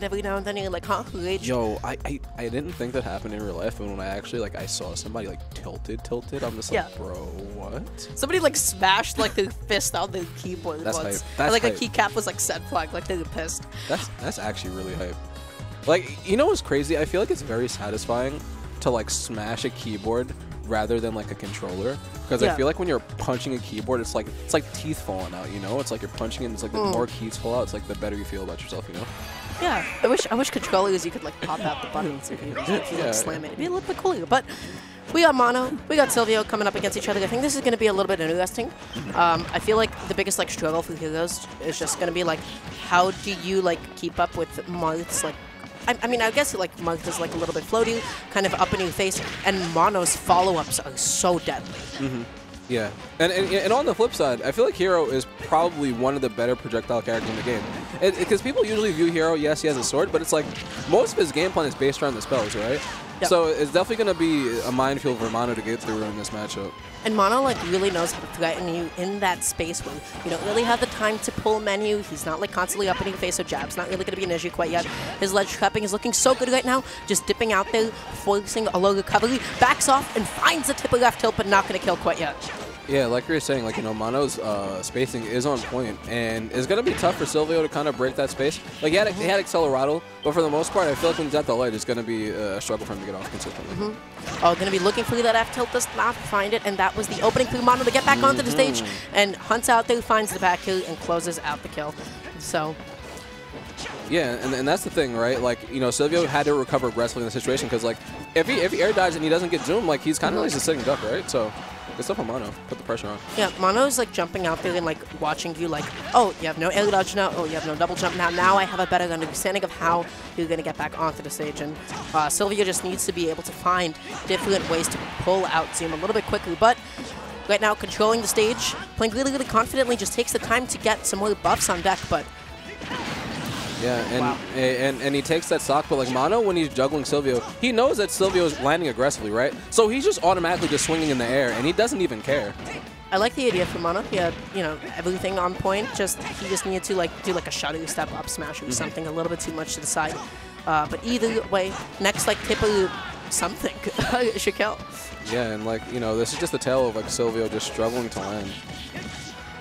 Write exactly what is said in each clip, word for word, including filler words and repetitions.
every now and then, and you're like, huh? Rage. Yo, I, I I didn't think that happened in real life, and when I actually like I saw somebody like tilted, tilted, I'm just yeah. like, bro, what? Somebody like smashed like their fist on the keyboard that's once. Hype. That's and, like hype. A keycap was like set flag, like they were pissed. That's that's actually really hype. Like, you know what's crazy? I feel like it's very satisfying to like smash a keyboard rather than like a controller, because yeah. I feel like when you're punching a keyboard, it's like it's like teeth falling out. You know, it's like you're punching it, and it's like the mm. more keys fall out, it's like the better you feel about yourself. You know. Yeah, I wish I wish controllers you could like pop out the buttons if you, if you like, yeah, slam it. It'd be a little bit cooler. But we got Mono, we got Silvio coming up against each other. I think this is going to be a little bit interesting. Um, I feel like the biggest like struggle for Heroes is just going to be like, how do you like keep up with Marth's like. I, I mean, I guess like Marth is like a little bit floaty, kind of up in your face, and Mono's follow-ups are so deadly. Mm-hmm. Yeah, and, and and on the flip side, I feel like Hero is probably one of the better projectile characters in the game. Because people usually view Hero, yes, he has a sword, but it's like most of his game plan is based around the spells, right? Yep. So it's definitely going to be a minefield for Mono to get through in this matchup. And Mono like really knows how to threaten you in that space when you don't really have the time to pull menu. He's not like constantly up in your face, so jab's not really going to be an issue quite yet. His ledge trapping is looking so good right now. Just dipping out there, forcing a low recovery, backs off and finds the tip of left tilt, but not going to kill quite yet. Yeah, like you were saying, like, you know, Mono's uh, spacing is on point, and it's going to be tough for Silvio to kind of break that space. Like, he had, he had Accelerado, but for the most part, I feel like when he's at the light, it's going to be a struggle for him to get off consistently. Mm-hmm. Oh, going to be looking for that F tilt, does not find it, and that was the opening for Mono to get back mm-hmm. onto the stage, and hunts out there, finds the back kill, and closes out the kill. So... yeah, and, and that's the thing, right? Like, you know, Silvio had to recover aggressively in the situation, because, like, if he, if he air dives and he doesn't get zoomed, like, he's kind of mm-hmm. like a sitting duck, right? So... good stuff on Mono. Put the pressure on. Yeah, Mono's like jumping out there and like watching you like, oh, you have no air dodge now. Oh, you have no double jump now. Now I have a better understanding of how you're going to get back onto the stage. And uh, Silvio just needs to be able to find different ways to pull out Zoom a little bit quicker. But right now, controlling the stage, playing really, really confidently, just takes the time to get some more buffs on deck. But... yeah, and, wow. and and he takes that stock, but like Mono, when he's juggling Silvio, he knows that Silvio's landing aggressively, right? So he's just automatically just swinging in the air, and he doesn't even care. I like the idea for Mono. He had, you know, everything on point. Just he just needed to like do like a shuttle step up smash or mm-hmm. something a little bit too much to the side. Uh, but either way, next like Tipper something should kill. Yeah, and like, you know, this is just the tale of like Silvio just struggling to land.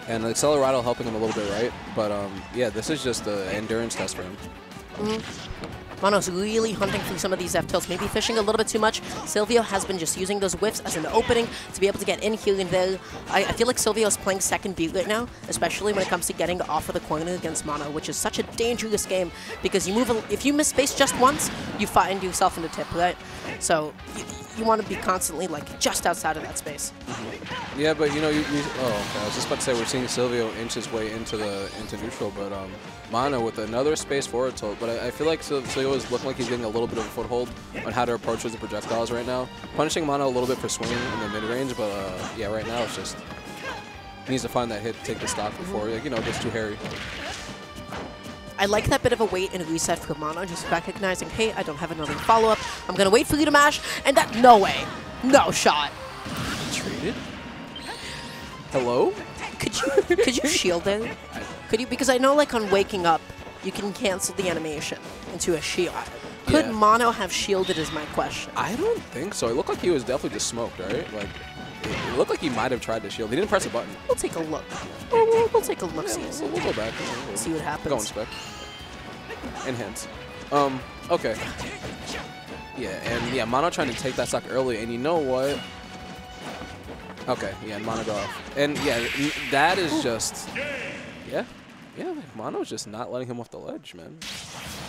And Accelerado helping him a little bit, right? But um, yeah, this is just an endurance test for him. Mm-hmm. Mono's really hunting through some of these F-tilts, maybe fishing a little bit too much. Silvio has been just using those whiffs as an opening to be able to get in here and there. I, I feel like Silvio's playing second beat right now, especially when it comes to getting off of the corner against Mono, which is such a dangerous game because you move a, if you miss space just once, you find yourself in the tip, right? So you, you want to be constantly like just outside of that space. Mm-hmm. Yeah, but you know, you, you oh, okay. I was just about to say we're seeing Silvio inch his way into the into neutral, but um, Mono with another space forward tilt. But I, I feel like Silvio is looking like he's getting a little bit of a foothold on how to approach with the projectiles right now, punishing Mono a little bit for swinging in the mid range. But uh, yeah, right now it's just he needs to find that hit, take the stock before mm-hmm. like, you know, it gets too hairy. I like that bit of a wait and reset for Mono, just recognizing, hey, I don't have another follow-up. I'm going to wait for you to mash, and that, no way. No shot. Treated? Hello? Could you could you shield it? Could you, because I know, like, on waking up, you can cancel the animation into a shield. Could yeah. Mono have shielded is my question. I don't think so. It looked like he was definitely just smoked, right? Like, it looked like he might have tried to shield. He didn't press a button. We'll take a look. We'll, we'll, we'll take a look. Yeah, see we'll, we'll go back. We'll, we'll see what happens. Go on spec. Enhance. Um, okay. Yeah, and yeah, Mono trying to take that stock early, and you know what? Okay, yeah, Mono go off. And yeah, that is Ooh. just... yeah. Yeah, Mono's just not letting him off the ledge, man.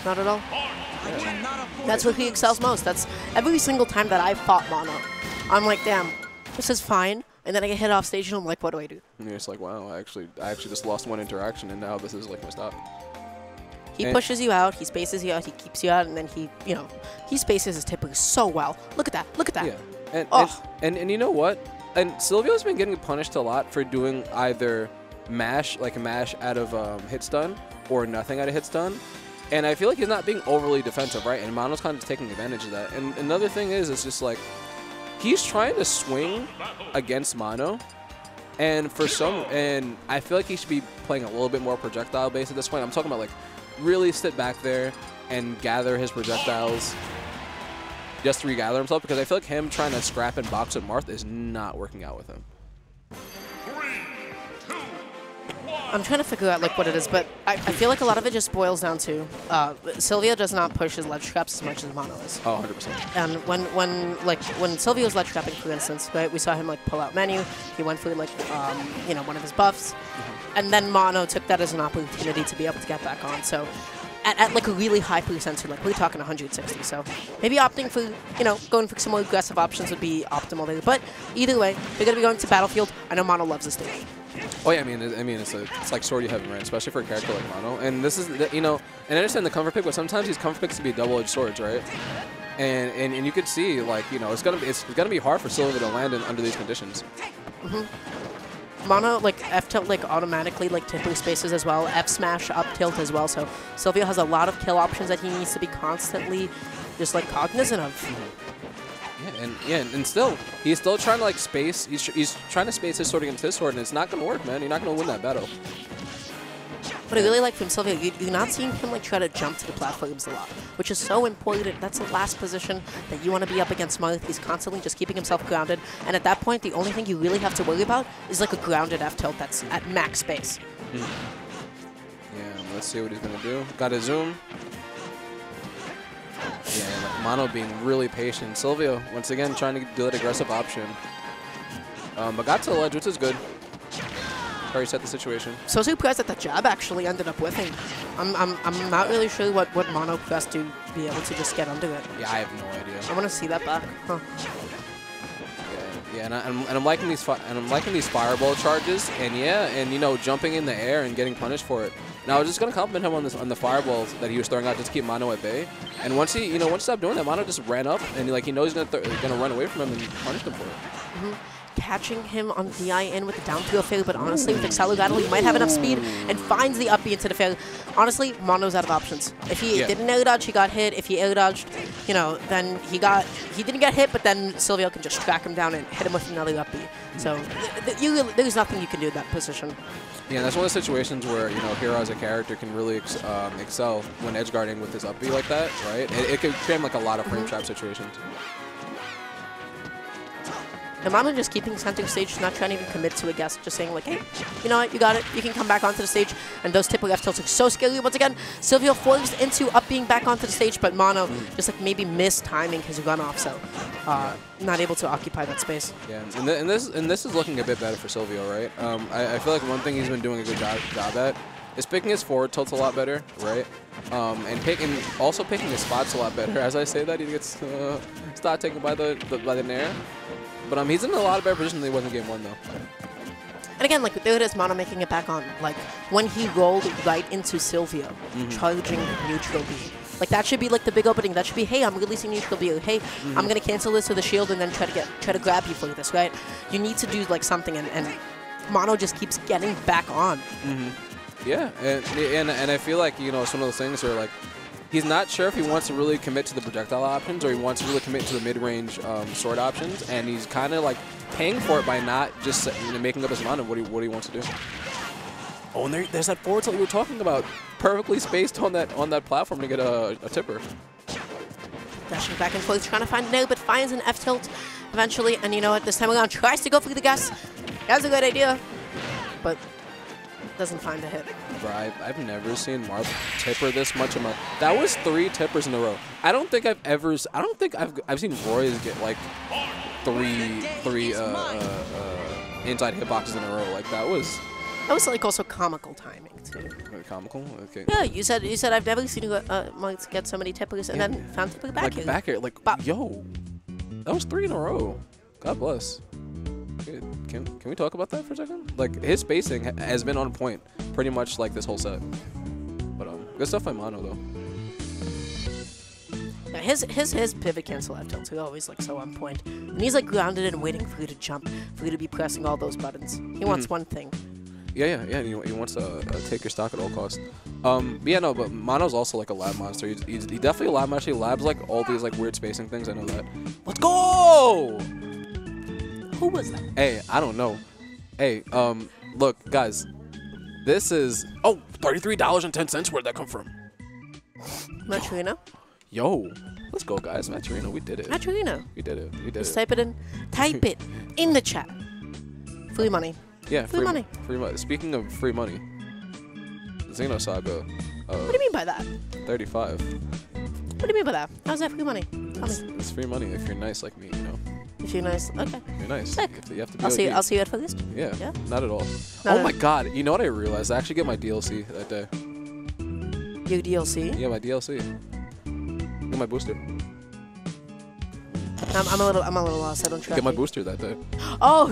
Not at all. Yeah. That's what he excels most. That's every single time that I've fought Mono. I'm like, damn. This is fine, and then I get hit off stage, and I'm like, what do I do? And you're just like, wow, I actually, I actually just lost one interaction, and now this is like my stop. He and pushes you out, he spaces you out, he keeps you out, and then he, you know, he spaces his tipper so well. Look at that, look at that. Yeah, and, oh. and, and, and you know what? And Silvio's been getting punished a lot for doing either mash, like mash out of um, hit stun, or nothing out of hit stun. And I feel like he's not being overly defensive, right? And Mono's kind of taking advantage of that. And another thing is, it's just like, he's trying to swing against Mono, and for some, and I feel like he should be playing a little bit more projectile based at this point. I'm talking about like really sit back there, and gather his projectiles just to regather himself, because I feel like him trying to scrap and box with Marth is not working out with him. I'm trying to figure out like what it is, but I, I feel like a lot of it just boils down to uh, Silvio does not push his ledge traps as much as Mono is. Oh, one hundred percent. And when when like when Silvio was ledge trapping, for instance, right, we saw him like pull out Menu. He went through like um, you know one of his buffs, mm-hmm. and then Mono took that as an opportunity to be able to get back on. So at, at like a really high percentage, like we're talking one hundred sixty. So maybe opting for you know going for some more aggressive options would be optimal there. But either way, they're gonna be going to Battlefield. I know Mono loves this stage. Oh yeah, I mean, I mean, it's a, it's like sword you have, right? Especially for a character like Mono. And this is, the, you know, and I understand the comfort pick, but sometimes these comfort picks can be double-edged swords, right? And and and you could see, like, you know, it's gonna it's, it's gonna be hard for Silvio to land in under these conditions. Mm-hmm. Mono like F tilt like automatically like tipping spaces as well, F smash up tilt as well. So Silvio has a lot of kill options that he needs to be constantly just like cognizant of. Mm-hmm. Yeah, and yeah, and still, he's still trying to like space. He's, he's trying to space his sword against his sword, and it's not gonna work, man. You're not gonna win that battle. But I really like from Silvio, you, you're not seeing him like try to jump to the platforms a lot, which is so important. That's the last position that you want to be up against Marth. He's constantly just keeping himself grounded, and at that point, the only thing you really have to worry about is like a grounded F tilt that's at max space. Hmm. Yeah, let's see what he's gonna do. Got a zoom. Yeah, like Mono being really patient. Silvio, once again, trying to do that aggressive option. Um, but got to the ledge, which is good. Already set the situation. So surprised that the jab actually ended up whiffing. I'm, I'm, I'm not really sure what, what Mono pressed to be able to just get under it. Yeah, I have no idea. I want to see that back. Huh. Yeah, yeah, and, I, and, and I'm liking these, and I'm liking these fireball charges. And yeah, and you know, jumping in the air and getting punished for it. Now I was just gonna compliment him on this on the fireballs that he was throwing out just to keep Mono at bay. And once he, you know, once he stopped doing that, Mono just ran up and like he knows he's gonna th gonna run away from him and punish him for it. Mm-hmm. Catching him on D I in with the down throw fail, but honestly with Accelerado he might have enough speed and finds the up B into the fail. Honestly, Mono's out of options. If he yeah. didn't air dodge, he got hit. If he air dodged, you know, then he got he didn't get hit, but then Silvio can just track him down and hit him with another up B. So th th you, there's nothing you can do in that position. Yeah, that's one of the situations where, you know, Hero as a character can really ex um, excel when edgeguarding with his up B like that, right? It, it could create, like, a lot of frame mm-hmm. trap situations. And Mono just keeping center stage, not trying to even commit to a guess, just saying, like, hey, you know what, you got it. You can come back onto the stage. And those typical F tilts are so scary. Once again, Silvio forced into up being back onto the stage, but Mono mm. just, like, maybe mistiming his runoff, so uh, not able to occupy that space. Yeah, and, th and, this, and this is looking a bit better for Silvio, right? Um, I, I feel like one thing he's been doing a good job, job at is picking his forward tilts a lot better, right? Um, and picking, also picking his spots a lot better. As I say that, he gets uh, stopped taken by the, the, by the nair. But um, he's in a lot of better position than he was in game one, though. And again, like, there it is, Mono making it back on. Like, when he rolled right into Silvio, mm-hmm. charging neutral B. Like, that should be, like, the big opening. That should be, hey, I'm releasing neutral B. Hey, mm-hmm. I'm going to cancel this with a shield and then try to get try to grab you for this, right? You need to do, like, something, and, and Mono just keeps getting back on. Mm-hmm. Yeah, and, and, and I feel like, you know, it's one of those things where, like, he's not sure if he wants to really commit to the projectile options or he wants to really commit to the mid-range um, sword options, and he's kind of like paying for it by not just you know, making up his mind of what he, what he wants to do. Oh, and there, there's that forward tilt we were talking about, perfectly spaced on that on that platform to get a, a tipper. Dashing back and forth, trying to find an air, but finds an F tilt eventually, and you know what? This time around, tries to go for the gas. That's a good idea, but doesn't find a hit. I've, I've never seen Marth tipper this much in my. That was three tippers in a row. I don't think I've ever. I don't think I've. I've seen Roy's get like three, three uh, uh, uh, inside hitboxes in a row. Like that was. That was like also comical timing too. Wait, comical? Okay. Yeah, you said you said I've never seen uh, Marth get so many tippers and yeah. then found tipper back like, here. Back here, like Bop. Yo, that was three in a row. God bless. Can, can we talk about that for a second? Like, his spacing ha has been on point pretty much like this whole set. But um, good stuff by Mono, though. Yeah, his, his, his pivot cancel F tilts are always, like, so on point. And he's, like, grounded and waiting for you to jump, for you to be pressing all those buttons. He mm-hmm. wants one thing. Yeah, yeah, yeah. He, he wants to uh, uh, take your stock at all costs. Um, but yeah, no, but Mono's also, like, a lab monster. He's, he's, he definitely lab monster. He labs, like, all these, like, weird spacing things. I know that. Let's go! Who was that? Hey, I don't know. Hey, um, look, guys. This is, oh, thirty-three dollars and ten cents. Where'd that come from? Maturina. Yo, let's go, guys. Maturina, we did it. Maturina. We did it. We did Just it. Type it in. Type it in the chat. Free money. Yeah, free, free money. Free money. Speaking of free money, Xenosaga. Uh, what do you mean by that? thirty-five. What do you mean by that? How's that free money? It's, it's free money if you're nice like me, you know. If you're nice, okay. You're nice. Look, you have to, you have to I'll see. You, I'll see you at Focused. Yeah. Yeah. Not at all. Not oh at my all. God! You know what I realized? I actually get my D L C that day. Your D L C? Yeah, my D L C. Get my booster. I'm, I'm a little. I'm a little lost. I don't trust. Get my you. booster that day. Oh.